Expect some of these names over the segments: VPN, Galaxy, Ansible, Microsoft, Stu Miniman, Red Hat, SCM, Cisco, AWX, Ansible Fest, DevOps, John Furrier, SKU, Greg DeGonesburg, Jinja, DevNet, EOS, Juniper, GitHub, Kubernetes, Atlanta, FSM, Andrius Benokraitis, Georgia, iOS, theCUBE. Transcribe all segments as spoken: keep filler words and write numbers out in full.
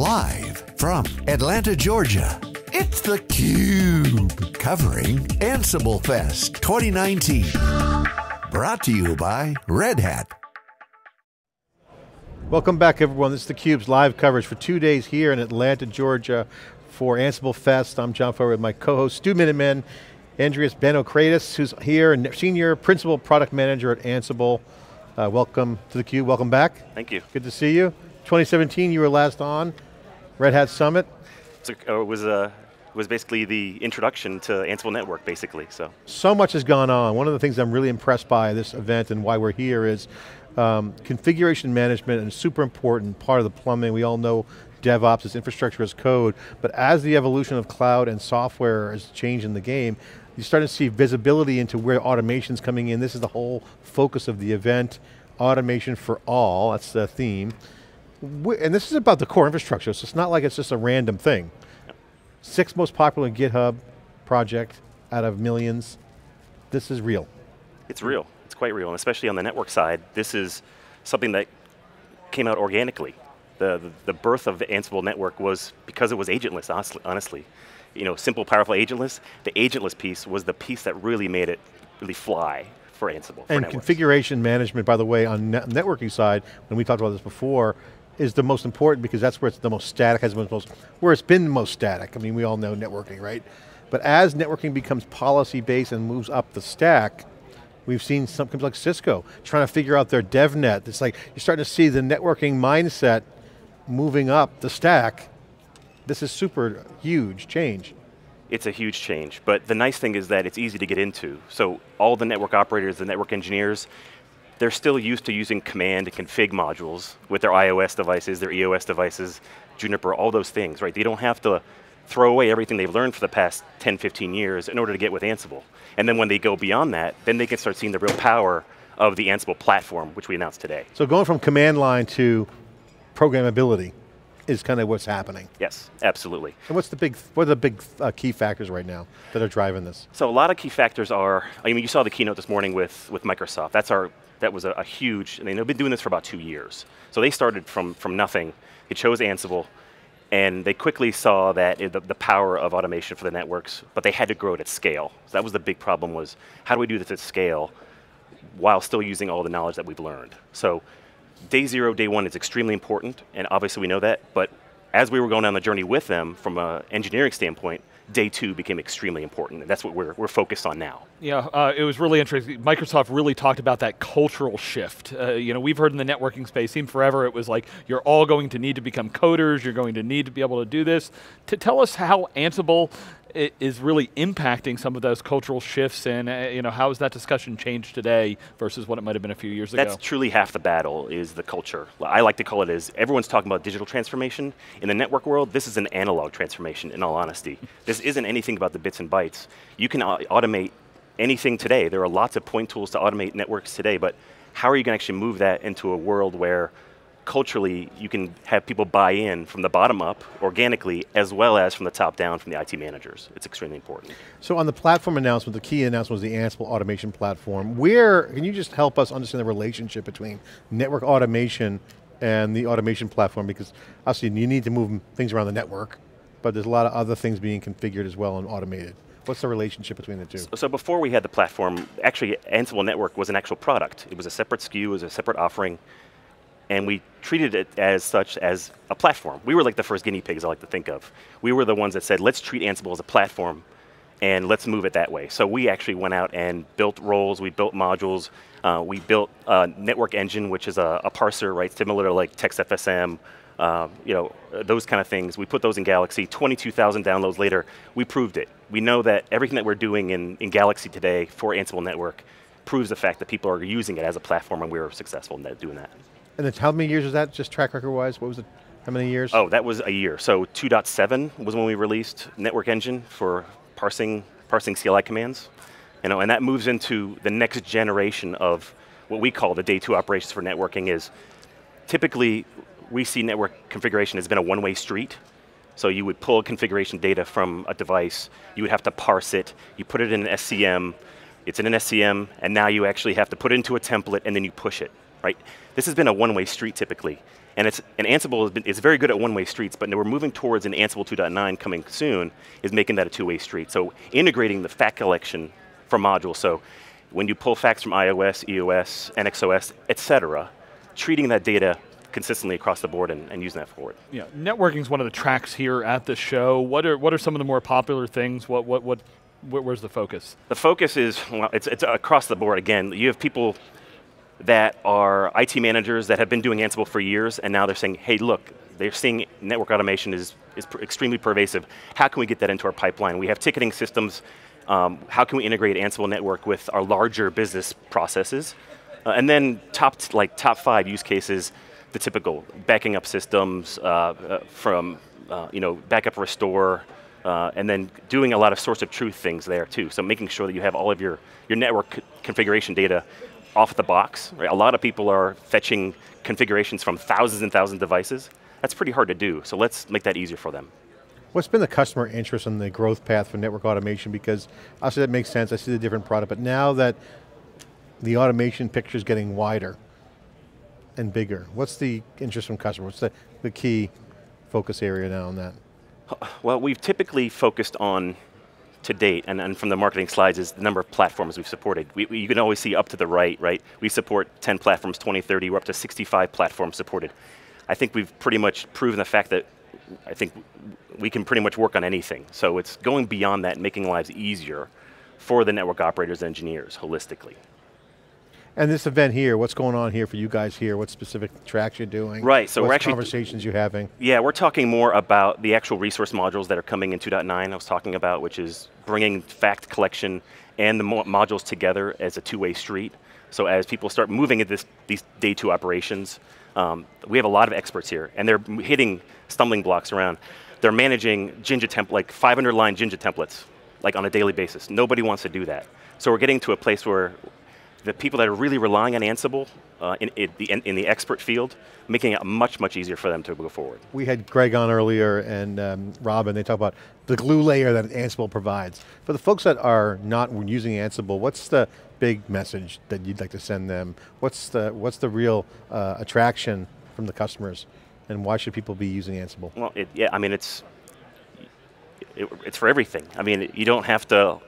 live from Atlanta, Georgia, it's theCUBE, covering Ansible Fest twenty nineteen. Brought to you by Red Hat. Welcome back everyone, this is theCUBE's live coverage for two days here in Atlanta, Georgia for Ansible Fest. I'm John Furrier with my co-host Stu Miniman, Andrius Benokraitis, who's here and Senior Principal Product Manager at Ansible. Uh, welcome to theCUBE, welcome back. Thank you. Good to see you. twenty seventeen, you were last on Red Hat Summit. So, uh, it was uh, it was basically the introduction to Ansible Network, basically. So so much has gone on. One of the things I'm really impressed by this event and why we're here is um, configuration management, and super important part of the plumbing. We all know DevOps is infrastructure as code, but as the evolution of cloud and software is changing the game, you're starting to see visibility into where automation's coming in. This is the whole focus of the event, automation for all, that's the theme. And this is about the core infrastructure, so it's not like it's just a random thing. Yep. Sixth most popular GitHub project out of millions. This is real. It's real, it's quite real, and especially on the network side, this is something that came out organically. The, the, the birth of the Ansible Network was because it was agentless, honestly. You know, simple, powerful, agentless. The agentless piece was the piece that really made it really fly for Ansible. For and networks. Configuration management, by the way, on net networking side, when we talked about this before, is the most important because that's where it's the most static, has been the most, where it's been the most static. I mean, we all know networking, right? But as networking becomes policy-based and moves up the stack, we've seen some companies like Cisco trying to figure out their DevNet. It's like, you're starting to see the networking mindset moving up the stack. This is super huge change. It's a huge change, but the nice thing is that it's easy to get into. So all the network operators, the network engineers, they're still used to using command and config modules with their iOS devices, their E O S devices, Juniper, all those things, right? They don't have to throw away everything they've learned for the past ten, fifteen years in order to get with Ansible. And then when they go beyond that, then they can start seeing the real power of the Ansible platform, which we announced today. So going from command line to programmability is kind of what's happening. Yes, absolutely. And what's the big, what are the big uh, key factors right now that are driving this? So a lot of key factors are, I mean, you saw the keynote this morning with, with Microsoft. That's our, that was a, a huge, I mean, they've been doing this for about two years. So they started from, from nothing. They chose Ansible, and they quickly saw that it, the, the power of automation for the networks, but they had to grow it at scale. So that was the big problem was, how do we do this at scale while still using all the knowledge that we've learned? So day zero, day one is extremely important, and obviously we know that, but as we were going down the journey with them from an engineering standpoint, day two became extremely important, and that's what we're, we're focused on now. Yeah, uh, it was really interesting. Microsoft really talked about that cultural shift. Uh, you know, we've heard in the networking space, seemed forever, it was like, you're all going to need to become coders, you're going to need to be able to do this. To tell us how Ansible is really impacting some of those cultural shifts, and uh, you know, how has that discussion changed today versus what it might have been a few years ago? That's truly half the battle, is the culture. I like to call it as, everyone's talking about digital transformation. In the network world, this is an analog transformation, in all honesty. This isn't anything about the bits and bytes. You can automate anything today. There are lots of point tools to automate networks today, but how are you going to actually move that into a world where culturally you can have people buy in from the bottom up, organically, as well as from the top down from the I T managers? It's extremely important. So on the platform announcement, the key announcement was the Ansible automation platform. Where, can you just help us understand the relationship between network automation and the automation platform? Because obviously you need to move things around the network, but there's a lot of other things being configured as well and automated. What's the relationship between the two? So, so before we had the platform, actually Ansible Network was an actual product. It was a separate S K U, it was a separate offering, and we treated it as such as a platform. We were like the first guinea pigs I like to think of. We were the ones that said, let's treat Ansible as a platform and let's move it that way. So we actually went out and built roles, we built modules, uh, we built a network engine, which is a, a parser, right, similar to like text F S M, uh, you know, those kind of things. We put those in Galaxy, twenty-two thousand downloads later, we proved it. We know that everything that we're doing in, in Galaxy today for Ansible Network proves the fact that people are using it as a platform, and we were successful in that, doing that. And then how many years was that, just track record wise? What was it, how many years? Oh, that was a year. So two point seven was when we released Network Engine for parsing, parsing C L I commands. You know, and that moves into the next generation of what we call the day two operations for networking is, typically we see network configuration has been a one-way street. So you would pull configuration data from a device, you would have to parse it, you put it in an S C M, it's in an S C M, and now you actually have to put it into a template and then you push it. Right? This has been a one-way street typically. And, it's, and Ansible has been, it's very good at one-way streets, but now we're moving towards an Ansible two point nine coming soon, is making that a two-way street. So integrating the fact collection from modules. So when you pull facts from iOS, E O S, N X O S, et cetera, treating that data consistently across the board and, and using that forward. Yeah, networking is one of the tracks here at the show. What are, what are some of the more popular things? What, what, what, where's the focus? The focus is, well, it's, it's across the board again. You have people that are I T managers that have been doing Ansible for years, and now they're saying, hey, look, they're seeing network automation is, is pr extremely pervasive. How can we get that into our pipeline? We have ticketing systems. Um, how can we integrate Ansible Network with our larger business processes? Uh, and then top, like, top five use cases, the typical backing up systems uh, uh, from uh, you know, backup restore, Uh, and then doing a lot of source of truth things there too. So making sure that you have all of your, your network c configuration data off the box. Right? A lot of people are fetching configurations from thousands and thousands of devices. That's pretty hard to do, so let's make that easier for them. What's been the customer interest in the growth path for network automation? Because obviously that makes sense, I see the different product, but now that the automation picture is getting wider and bigger, what's the interest from customers? What's the, the key focus area now on that? Well, we've typically focused on, to date, and, and from the marketing slides, is the number of platforms we've supported. We, we, you can always see up to the right, right? We support ten platforms, twenty, thirty, we're up to sixty-five platforms supported. I think we've pretty much proven the fact that I think we can pretty much work on anything. So it's going beyond that and making lives easier for the network operators and engineers, holistically. And this event here, what's going on here for you guys here? What specific tracks you're doing? Right, so what we're actually- conversations you're having? Yeah, we're talking more about the actual resource modules that are coming in two point nine I was talking about, which is bringing fact collection and the mo modules together as a two-way street. So as people start moving into this, these day two operations, um, we have a lot of experts here, and they're hitting stumbling blocks around. They're managing Jinja temp, like five hundred line Jinja templates, like on a daily basis. Nobody wants to do that. So we're getting to a place where the people that are really relying on Ansible uh, in, in, the, in the expert field, making it much, much easier for them to go forward. We had Greg on earlier and um, Robin, they talk about the glue layer that Ansible provides. For the folks that are not using Ansible, what's the big message that you'd like to send them? What's the, what's the real uh, attraction from the customers? And why should people be using Ansible? Well, it, yeah, I mean, it's, it, it's for everything. I mean, you don't have to,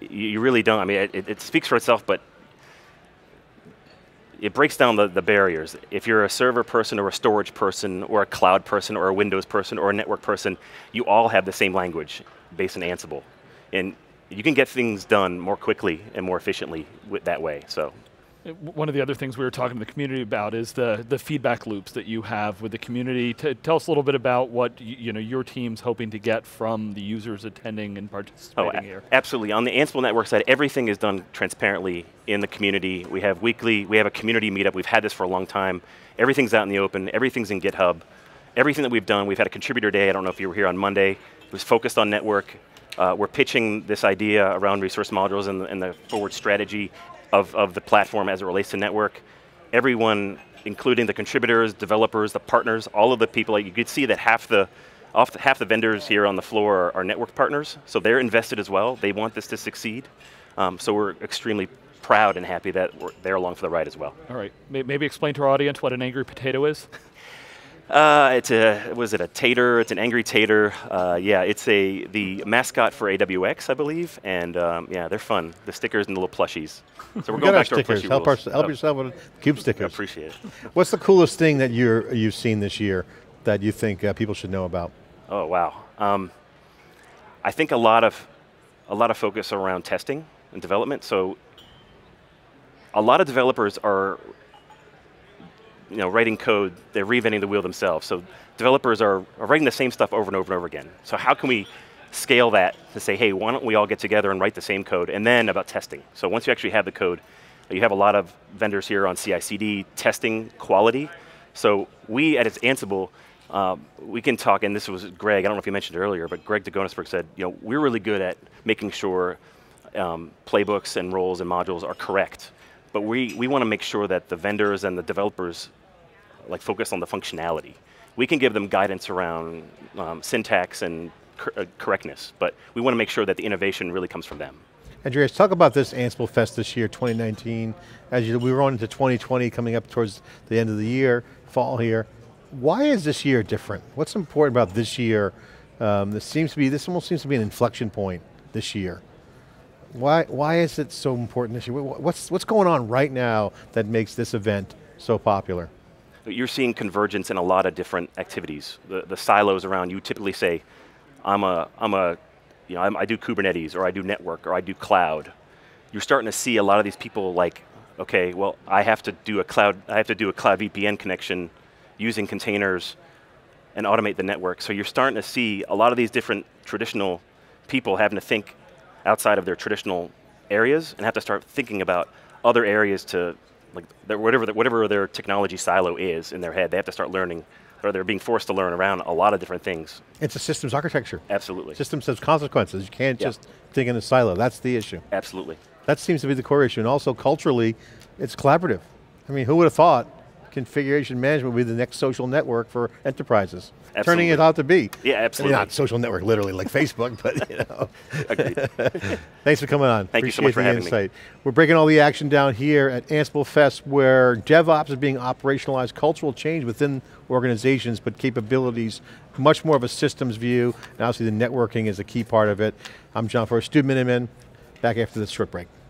you really don't, I mean, it, it speaks for itself, but it breaks down the, the barriers. If you're a server person or a storage person or a cloud person or a Windows person or a network person, you all have the same language based on Ansible. And you can get things done more quickly and more efficiently with that way, so. One of the other things we were talking to the community about is the, the feedback loops that you have with the community. T tell us a little bit about what you, you know, your team's hoping to get from the users attending and participating oh, here. Absolutely, on the Ansible Network side, everything is done transparently in the community. We have weekly, we have a community meetup, we've had this for a long time. Everything's out in the open, everything's in GitHub. Everything that we've done, we've had a contributor day, I don't know if you were here on Monday, it was focused on network. Uh, we're pitching this idea around resource modules and, and the forward strategy Of, of the platform as it relates to network. Everyone, including the contributors, developers, the partners, all of the people, like you could see that half the, off the, half the vendors here on the floor are, are network partners, so they're invested as well. They want this to succeed. Um, so we're extremely proud and happy that we're, they're along for the ride as well. All right, maybe explain to our audience what an angry potato is. Uh, it's a, was it a tater? It's an angry tater. Uh, yeah, it's a, the mascot for A W X, I believe, and um, yeah, they're fun. The stickers and the little plushies. So we're going back to our plushie help rules. Our, help oh. yourself with CUBE stickers. I appreciate it. What's the coolest thing that you're, you've seen this year that you think uh, people should know about? Oh, wow. Um, I think a lot of, a lot of focus around testing and development, so a lot of developers are you know, writing code, they're reinventing the wheel themselves. So developers are, are writing the same stuff over and over and over again. So how can we scale that to say, hey, why don't we all get together and write the same code, and then about testing. So once you actually have the code, you have a lot of vendors here on C I C D, testing quality. So we at Ansible, um, we can talk, and this was Greg, I don't know if you mentioned it earlier, but Greg DeGonesburg said, you know, we're really good at making sure um, playbooks and roles and modules are correct. But we, we want to make sure that the vendors and the developers like focus on the functionality. We can give them guidance around um, syntax and cor uh, correctness, but we want to make sure that the innovation really comes from them. Andrius, talk about this Ansible Fest this year, twenty nineteen. As you, we were on into twenty twenty, coming up towards the end of the year, fall here. Why is this year different? What's important about this year? Um, this seems to be, this almost seems to be an inflection point this year. Why, why is it so important this year? What's, what's going on right now that makes this event so popular? You're seeing convergence in a lot of different activities. The, the silos around you typically say, I'm a, I'm a, you know, I'm, I do Kubernetes, or I do network, or I do cloud. You're starting to see a lot of these people like, okay, well, I have to do a cloud, I have to do a cloud V P N connection using containers and automate the network. So you're starting to see a lot of these different traditional people having to think outside of their traditional areas and have to start thinking about other areas to, like their, whatever, the, whatever their technology silo is in their head, they have to start learning, or they're being forced to learn around a lot of different things. It's a systems architecture. Absolutely. Systems has consequences. You can't yeah. just think in a silo, that's the issue. Absolutely. That seems to be the core issue, and also culturally, it's collaborative. I mean, who would have thought configuration management would be the next social network for enterprises? Absolutely. Turning it out to be. Yeah, absolutely. I mean, not social network, literally, like Facebook, but you know. Agreed. Thanks for coming on. Thank Appreciate you so much for having insight. me. We're breaking all the action down here at Ansible Fest, where DevOps is being operationalized, cultural change within organizations, but capabilities, much more of a systems view, and obviously the networking is a key part of it. I'm John Furrier, Stu Miniman, back after this short break.